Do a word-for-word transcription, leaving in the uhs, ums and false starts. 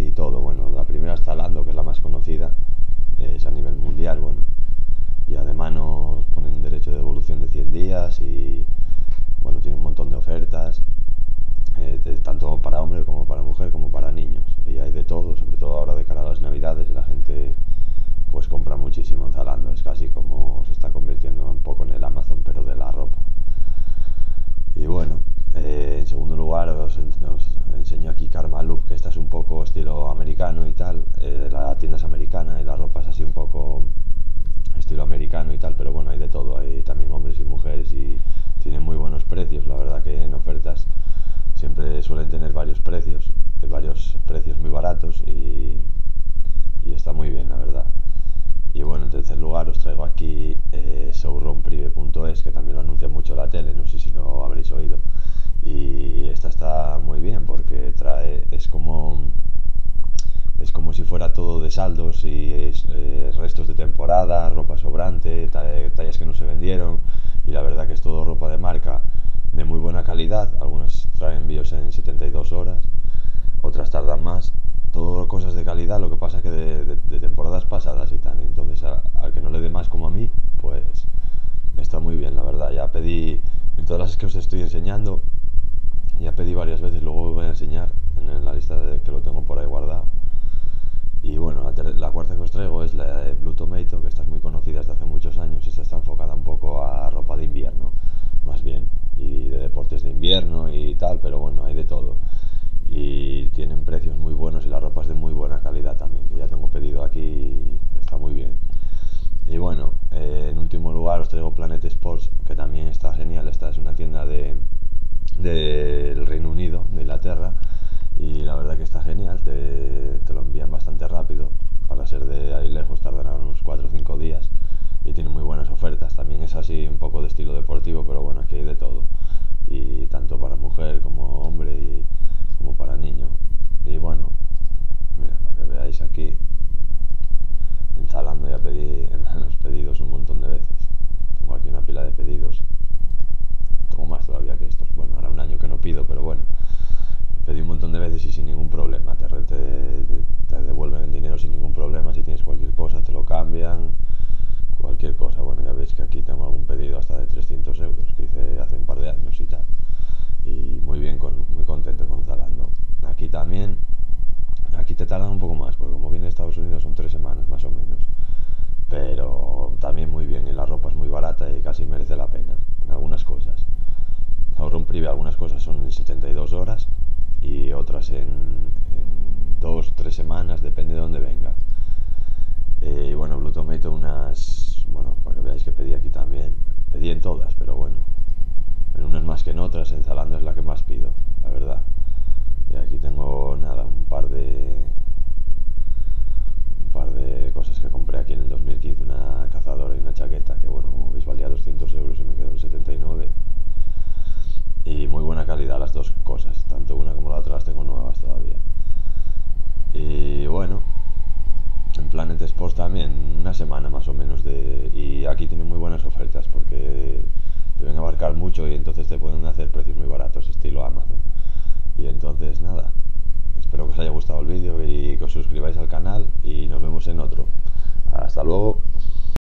casi todo. Bueno, la primera está Lando, que es la más conocida, es a nivel mundial, bueno, y además nos ponen derecho de devolución de cien días y bueno, tiene un montón de ofertas, eh, de, tanto para hombres como para mujer como para niños, y hay de todo, sobre todo ahora de cara a las navidades la gente pues compra muchísimo en Zalando, es casi como se está convirtiendo un poco en el Amazon pero de la ropa. Y bueno, eh, en segundo lugar os, os enseño aquí Karma Loop, que esta es un poco estilo americano y tal, eh, la tienda es americana y la ropa es así un poco estilo americano y tal, pero bueno, hay de todo, hay también hombres y mujeres y tienen muy buenos precios, la verdad que en ofertas siempre suelen tener varios precios, eh, varios precios muy baratos y, y está muy bien, la verdad. Y bueno, en tercer lugar os traigo aquí eh, showroom prive punto es, que también lo anuncia mucho la tele, no sé si lo habréis oído. Y esta está muy bien porque trae, es como es como si fuera todo de saldos y es, eh, restos de temporada, ropa sobrante, tallas que no se vendieron, y la verdad que es todo ropa de marca de muy buena calidad. Algunas traen envíos en setenta y dos horas, otras tardan más. Todo cosas de calidad, lo que pasa es que de, de, de temporadas pasadas y tal. Entonces al que no le dé más como a mí, pues está muy bien, la verdad. Ya pedí, en todas las que os estoy enseñando, ya pedí varias veces, luego os voy a enseñar en, en la lista de, que lo tengo por ahí guardado. Y bueno, la, la cuarta que os traigo es la de Blue Tomato, que esta es muy conocida desde hace muchos años. Esta está enfocada un poco a ropa de invierno, más bien, y de deportes de invierno y tal, pero bueno, hay de todo. Y tienen precios muy buenos y la ropa es de muy buena calidad también, que ya tengo pedido aquí y está muy bien. Y bueno, eh, en último lugar os traigo Planet Sports, que también está genial. Esta es una tienda de del Reino Unido, de Inglaterra, y la verdad que está genial, te, te lo envían bastante rápido, para ser de ahí lejos tardarán unos cuatro o cinco días, y tienen muy buenas ofertas. También es así un poco de estilo deportivo, pero bueno, aquí hay de todo, y tanto para mujer como hombre y como para niño. Y bueno, mira, para que veáis aquí, en Zalando ya pedí en los pedidos un montón de veces. Tengo aquí una pila de pedidos, tengo más todavía que estos. Bueno, ahora un año que no pido, pero bueno, pedí un montón de veces y sin ningún problema. Te, te, te devuelven el dinero sin ningún problema, si tienes cualquier cosa te lo cambian, cualquier cosa. Bueno, ya veis que aquí tengo algún pedido hasta de trescientos euros que hice hace un par de años y tal. Y muy bien, con, muy contento con Zalando. Aquí también, aquí te tardan un poco más, porque como viene de Estados Unidos son tres semanas más o menos. Pero también muy bien, y la ropa es muy barata y casi merece la pena, en algunas cosas. Ahorro un prive, algunas cosas son en setenta y dos horas y otras en, en dos, tres semanas, depende de dónde venga. Eh, y bueno, Blue Tomato unas, bueno, para que veáis que pedí aquí también, pedí en todas, pero bueno, en unas más que en otras, en Zalando es la que más pido, la verdad. Y aquí tengo, nada, un par de un par de cosas que compré aquí en el dos mil quince, una cazadora y una chaqueta, que bueno, como veis valía doscientos euros y me quedó en setenta y nueve. Y muy buena calidad las dos cosas, tanto una como la otra las tengo nuevas todavía. Y bueno, en Planet Sports también, una semana más o menos de... Y aquí tienen muy buenas ofertas porque deben abarcar mucho y entonces te pueden hacer precios muy baratos, estilo Amazon. Y entonces nada, espero que os haya gustado el vídeo y que os suscribáis al canal y nos vemos en otro. Hasta luego.